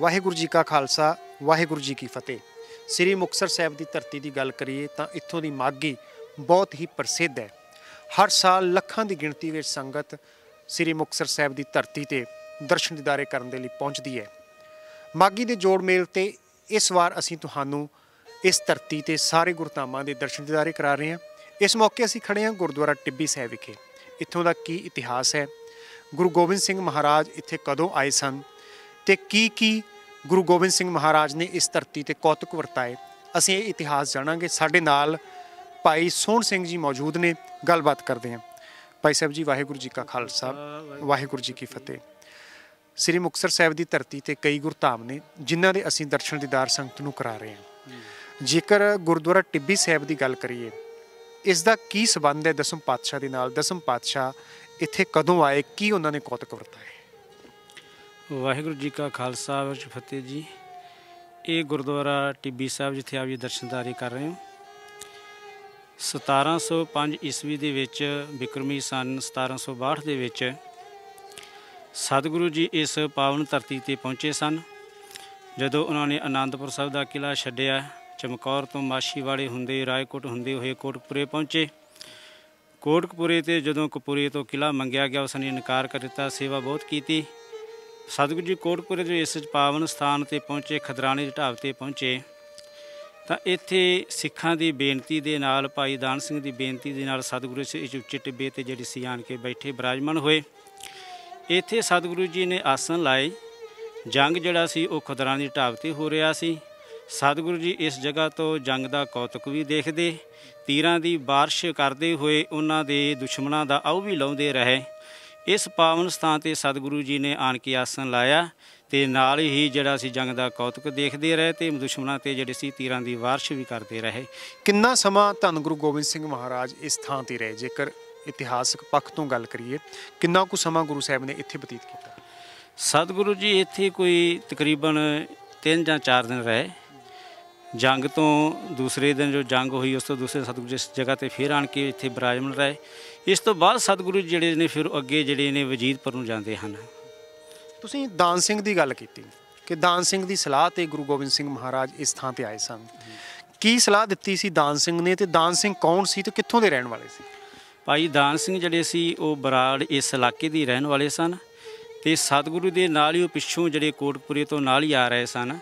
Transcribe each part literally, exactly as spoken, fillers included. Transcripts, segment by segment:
ਵਾਹਿਗੁਰੂ जी का खालसा वाहिगुरु जी की फतेह। श्री मुक्तसर साहब की धरती की गल करिए तो इतों की माघी बहुत ही प्रसिद्ध है। हर साल लखों की गिणती में संगत श्री मुक्तसर साहब की धरती ते दर्शन दीदारे करने के लिए पहुँचती है। माघी के जोड़ मेल ते इस बार असीं तुहानूं इस धरती ते सारे गुरधामां दे दर्शन दीदारे करा रहे हैं। इस मौके असीं खड़े हाँ गुरुद्वारा टिब्बी साहब विखे। इत्थों का की इतिहास है, गुरु गोबिंद सिंह महाराज इत्थे कदों आए सन ते की की गुरु गोबिंद सिंह महाराज ने इस धरती ते कौतक वरताए, असीं ये इतिहास जाणांगे। साडे नाल भाई सोहन सिंह जी मौजूद ने, गलबात करते हैं। भाई साहब जी वाहिगुरू जी का खालसा वाहिगुरू जी की फतेह। श्री मुक्तसर साहब की धरती ते कई गुरधाम ने जिन्हां दे असीं दर्शन दीदार संगत नूं करा रहे हैं। जेकर गुरुद्वारा टिब्बी साहब की गल करिए, इस दा की संबंध है दसम पातशाह दे नाल? दसम पातशाह इत्थे कदों आए, की उन्हां ने कौतक वरताए? वाहिगुरू जी का खालसा वाहिगुरू फतेह जी। ये गुरुद्वारा टिब्बी साहब जिथे आप ये दर्शनदारी कर रहे हो, सतारह सौ पाँच ईस्वी दे विच विक्रमी सन सतारह सौ बाहठ दे विच सतगुरु जी इस पावन धरती पर पहुँचे सन। जदों उन्होंने आनंदपुर साहब का किला छड्डिया, चमकौर तो माशीवाड़े होंदे रायकोट होंदे हुए कोटकपुरे पहुँचे। कोटकपुरे तो जदों कपूरे तो किला मंगया गया, उसने इनकार कर दिता। सेवा बहुत की। सतगुरु जी कोटकपुरे जो इस पावन स्थान पर पहुँचे, खदराने की ढाब पर पहुँचे, तो इत्थे सिखां की बेनती के नाल भाई दान सिंह की बेनती के नाल सतगुरु इस उच्चे टिब्बे ते जिहड़ी सी आण के बैठे विराजमान होए। ਇੱਥੇ सतगुरु जी ने आसन लाए। जंग ਜਿਹੜਾ ਸੀ ਉਹ ਖਦਰਾਂ ਦੀ ਢਾਬ ਤੇ हो ਰਿਹਾ ਸੀ। सतगुरु जी इस जगह तो जंग ਦਾ ਕੌਤਕ भी ਦੇਖਦੇ, ਤੀਰਾਂ ਦੀ ਬਾਰਿਸ਼ ਕਰਦੇ ਹੋਏ ਉਹਨਾਂ ਦੇ ਦੁਸ਼ਮਣਾਂ ਦਾ ਆਉ ਵੀ ਲਾਉਂਦੇ ਰਹੇ। इस पावन ਸਥਾਨ ਤੇ सतगुरु जी ने ਆਣ ਕੇ ਆਸਨ ਲਾਇਆ ਤੇ ਨਾਲ ਹੀ ਜਿਹੜਾ ਸੀ ਜੰਗ ਦਾ ਕੌਤਕ ਦੇਖਦੇ ਰਹੇ ਤੇ ਦੁਸ਼ਮਣਾਂ ਤੇ ਜਿਹੜੇ ਸੀ ਤੀਰਾਂ ਦੀ ਬਾਰਿਸ਼ ਵੀ ਕਰਦੇ ਰਹੇ। ਕਿੰਨਾ ਸਮਾਂ ਧੰਨ ਗੁਰੂ गोबिंद सिंह महाराज इस ਥਾਂ ਤੇ ਰਹੇ? ਜੇਕਰ ਇਤਿਹਾਸਕ ਪੱਖ ਤੋਂ ਗੱਲ ਕਰੀਏ, ਕਿੰਨਾ ਕੁ ਸਮਾਂ ਗੁਰੂ ਸਾਹਿਬ ਨੇ ਇੱਥੇ ਬਤੀਤ ਕੀਤਾ? ਸਤਿਗੁਰੂ ਜੀ ਇੱਥੇ ਕੋਈ ਤਕਰੀਬਨ ਤਿੰਨ ਜਾਂ ਚਾਰ ਦਿਨ ਰਹੇ। ਜੰਗ ਤੋਂ ਦੂਸਰੇ ਦਿਨ ਜੋ ਜੰਗ ਹੋਈ, ਉਸ ਤੋਂ ਦੂਸਰੇ ਸਤਿਗੁਰੂ ਜੀ ਇਸ ਜਗ੍ਹਾ 'ਤੇ ਫਿਰ ਆਣ ਕੇ ਇੱਥੇ ਵਿਰਾਜਮਾਨ ਰਹੇ। ਇਸ ਤੋਂ ਬਾਅਦ ਸਤਿਗੁਰੂ ਜਿਹੜੇ ਨੇ ਫਿਰ ਅੱਗੇ ਜਿਹੜੇ ਨੇ ਵਜੀਦਪੁਰ ਨੂੰ ਜਾਂਦੇ ਹਨ। ਤੁਸੀਂ ਦਾਨ ਸਿੰਘ ਦੀ ਗੱਲ ਕੀਤੀ ਕਿ ਦਾਨ ਸਿੰਘ ਦੀ ਸਲਾਹ 'ਤੇ ਗੁਰੂ ਗੋਬਿੰਦ ਸਿੰਘ ਮਹਾਰਾਜ ਇਸ ਥਾਂ 'ਤੇ ਆਏ ਸਨ। ਕੀ ਸਲਾਹ ਦਿੱਤੀ ਸੀ ਦਾਨ ਸਿੰਘ ਨੇ, ਅਤੇ ਦਾਨ ਸਿੰਘ ਕੌਣ ਸੀ ਅਤੇ ਕਿੱਥੋਂ ਦੇ ਰਹਿਣ ਵਾਲੇ ਸੀ? भाई दान सिंह जड़े सी वो बराड़ इस इलाके दे रहन वाले सन ते सतगुरु दे नाल ही पिछों जड़े कोटपुरे तो नाल ही आ रहे सन।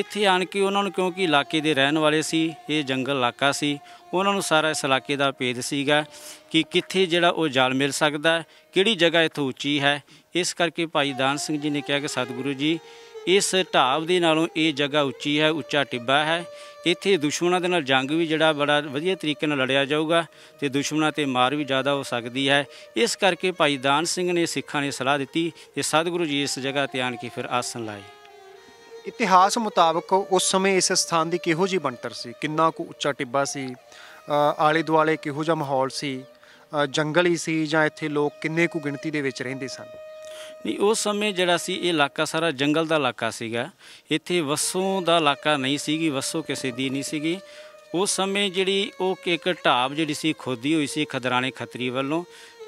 इत्थे आण के उन्होंने, क्योंकि इलाके दे रहन वाले सी, ये जंगल इलाका सी, उन्होंने सारा इस इलाके दा भेद सीगा कि कित्थे जड़ा वो जाल मिल सकदा, किहड़ी जगह इत्थों उची है। इस करके भाई दान सिंह जी ने कहा कि सतगुरु जी इस ढाब के नालों ये जगह उची है, उच्चा टिब्बा है। इत्थे दुश्मनों के नाल जंग भी जड़ा बड़ा वधिया तरीके नाल लड़िया जाऊगा तो दुश्मनों ते मार भी ज़्यादा हो सकती है। इस करके भाई दान सिंह ने सिखा ने सलाह दी कि सतगुरु जी इस जगह ते आण के फिर आसन लाए। इतिहास मुताबक उस समय इस स्थान की किहो जी बनतर सी, किन्ना को उच्चा टिब्बा सी, आले दुआले किहो जा माहौल सी, जंगल ही सी, जां इत्थे लोग किन्ने कु गिणती दे विच रहिंदे सन? नहीं, उस समय जड़ा सी ये इलाका सारा जंगल का इलाका सीगा। इत्थे वसों का इलाका नहीं सीगी, वसों किसी दी नहीं सीगी। उस समय जिहड़ी वो एक ढाब जिहड़ी सी खोदी हुई सी खदराने खतरी वालों।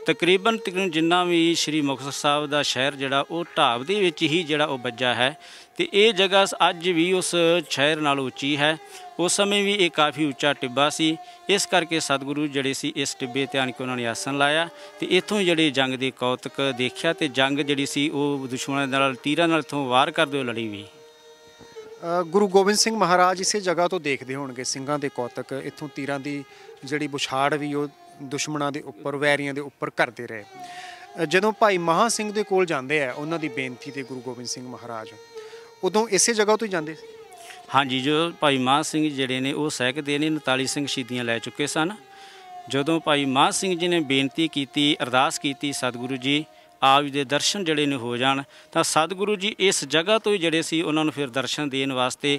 तकरीबन तकरीबन जिन्ना भी श्री मुक्तसर साहब का शहर जड़ा वो ढाब दे विच ही जड़ा वो बज्जा है ते ये जगह अज भी उस शहर नाल उची है। उस समय भी ये काफ़ी उच्चा टिब्बा सी। इस करके सतगुरु जड़े सी इस टिब्बे ते आण के उन्होंने आसन लाया ते इत्थों जड़े जंग दे कौतक देखिया ते जंग जड़ी सी वो दुश्मनां नाल तीरां नाल इत्थों वार करदे लड़ी भी। गुरु गोबिंद सिंह महाराज इसे जगह तो देखते होणगे ਸਿੰਘਾਂ ਦੇ कौतक, इत्थों तीरां दी जड़ी बुछाड़ भी वो दुश्मनों के उपर वैरिया के उपर करते रहे। जदों भाई महा सिंह के कोल जाते हैं, उन्हों की बेनती से गुरु गोबिंद सिंह महाराज उदों इस जगह तो ही जाते? हाँ जी, जो भाई महा सिंह जड़े ने वो सहकते ने उनताली सिंह शहीदियाँ लै चुके सन। जदों भाई महा सिंह जी ने बेनती की, अरदास की सतगुरु जी आप जी के दर्शन जड़े ने हो जान, तो सतगुरु जी इस जगह तो ही जड़े सी उन्होंने फिर दर्शन देने वास्ते,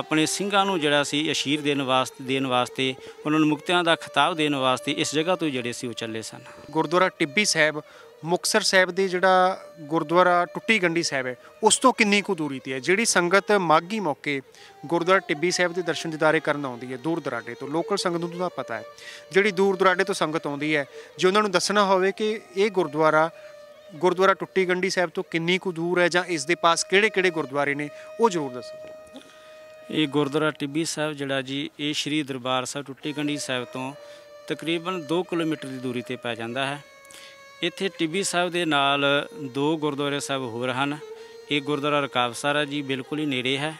अपने सिंघां नूं जड़ा सी अशीर देने वास्ते देने वास्ते उन्होंने मुक्तियां दा खिताब देने वास्ते इस जगह तो जड़े सी चले सन। गुरुद्वारा टिब्बी साहब मुक्तसर साहब दे जिहड़ा गुरुद्वारा टुट्टी गंडी साहब है, उस तो कितनी कु दूरी ते है? जिहड़ी संगत माघी मौके गुरुद्वारा टिब्बी साहब के दर्शन दीदारे करन आउंदी है दूर दराडे तो, लोकल संगत नूं तां पता है जिहड़ी दूर दराडे तो संगत आउंदी है, जे उन्हां नूं दसना होवे कि इह गुरुद्वारा गुरुद्वारा टुट्टी गंढी साहब तो किन्नी कु दूर है, जां इस दे पास केड़े केड़े गुरुद्वारे ने वो जरूर दसो। ये गुरुद्वारा टिब्बी साहब जड़ा जी ये श्री दरबार साहब टुट्टी गंढी साहब तो तकरीबन दो किलोमीटर की दूरी पर पै जाता है। इत्थे टिब्बी साहब के नाल दो गुरुद्वारे साहब होर हैं। एक गुरुद्वारा रकाब सारा जी बिल्कुल ही नेड़े है,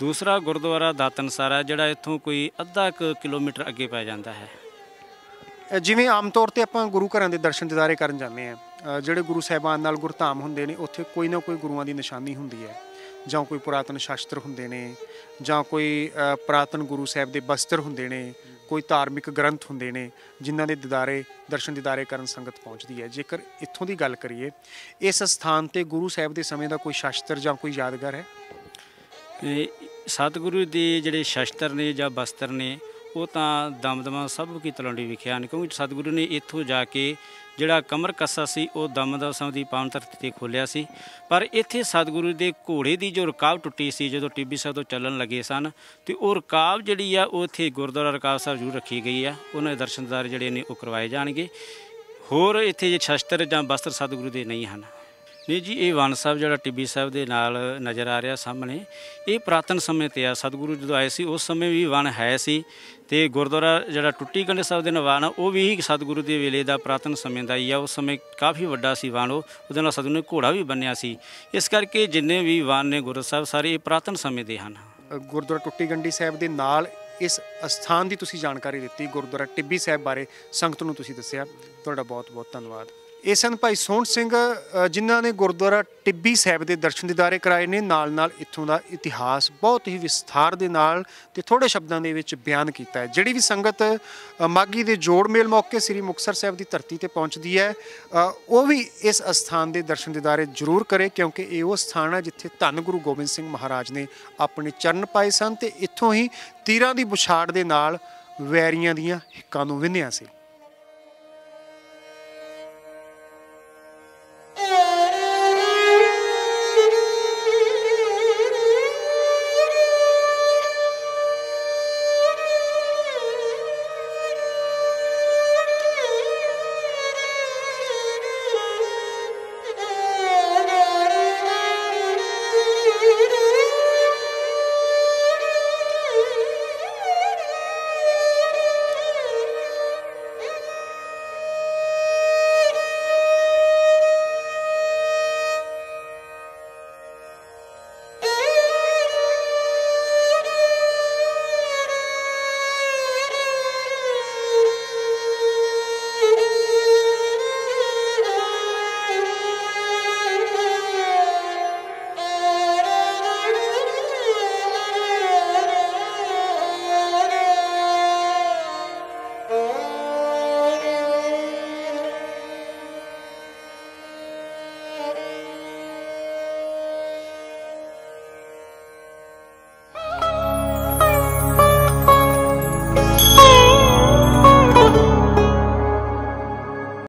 दूसरा गुरुद्वारा दातन सारा जड़ा इत्थों कोई अद्धा किलोमीटर अगे पै जाता है। जिवें आम तौर पर आपां गुरु घरां दे दर्शन दीदारे करन जांदे हैं, जिहड़े गुरु साहिबान नाल गुरधाम हुंदे ने उत्थे कोई ना कोई गुरुआं दी निशानी हुंदी है, जां कोई पुरातन शास्त्र हुंदे ने, जां कोई पुरातन गुरु साहिब दे बस्तर हुंदे ने, कोई धार्मिक ग्रंथ हुंदे ने, जिन्हां दे दीदारे दर्शन दीदारे करन संगत पहुँचती है। जेकर इत्थों की गल करिए, इस स्थान पर गुरु साहिब के समय का कोई शास्त्र जां कोई यादगार है? सतगुरु के जिहड़े शास्त्र ने जां बस्तर ने वो तो दमदमा साहिब की तलौंडी विखे हैं, क्योंकि सतगुरु ने इत्थों जाके जिहड़ा कमर कस्सा सी वो दमदमा साहिब की पावन धरती ते खोलिया सी। पर इत्थे सतगुरु के घोड़े की जो रकाब टुटी सी जो टिब्बी साहिब तो चलन लगे सन, तो वो रकाब जिहड़ी आ वो इत्थे गुरुद्वारा रकाब साहिब जरूर रखी गई है। उन्होंने दर्शनदार जिहड़े ने वह करवाए जाएंगे। होर इत्थे जे शस्त्र जां वस्त्र सतगुरु के नहीं हैं। नहीं जी, ये वन साहब जिहड़ा टिब्बी साहब के नाल नज़र आ रहा सामने, ये पुरातन समय ते आ। सतगुरु जो आए सी उस समय भी वन है सी, ते गुरुद्वारा जिहड़ा टुट्टी गंढी साहब दे वन आ वो भी सतगुरु के वेले का पुरातन समय का ही आ। उस समय काफ़ी वड्डा सी वन, उहदे नाल सतगुरु ने घोड़ा भी बन्निया सी। इस करके जिन्ने भी वन ने गुरु साहब सारे ये पुरातन समय के हैं। गुरुद्वारा टुट्टी गंढी साहब के नाल इस स्थान की तुसीं जानकारी दित्ती, गुरुद्वारा टिब्बी साहब बारे संगत नूं तुसीं दस्सिया, तुहाडा बहुत बहुत धन्नवाद। ये सन भाई सोहन सिंह जिन्हों ने गुरुद्वारा टिब्बी साहब के दर्शन दीदारे कराए ने, नाल नाल इत्थों का इतिहास बहुत ही विस्तार दे नाल ते थोड़े शब्दों के विच बयान किया है। जिहड़ी भी संगत माघी के जोड़ मेल मौके श्री मुक्तसर साहब की धरती पर पहुँचती है, वो भी इस स्थान के दर्शन दीदारे जरूर करे, क्योंकि ये वो स्थान है जिथे धन गुरु गोबिंद सिंह महाराज ने अपने चरण पाए सन, ते इत्थों ही तीरां दी बुछाड़ दे नाल वैरियां दीयां हिक्कां नूं विन्हिया सी।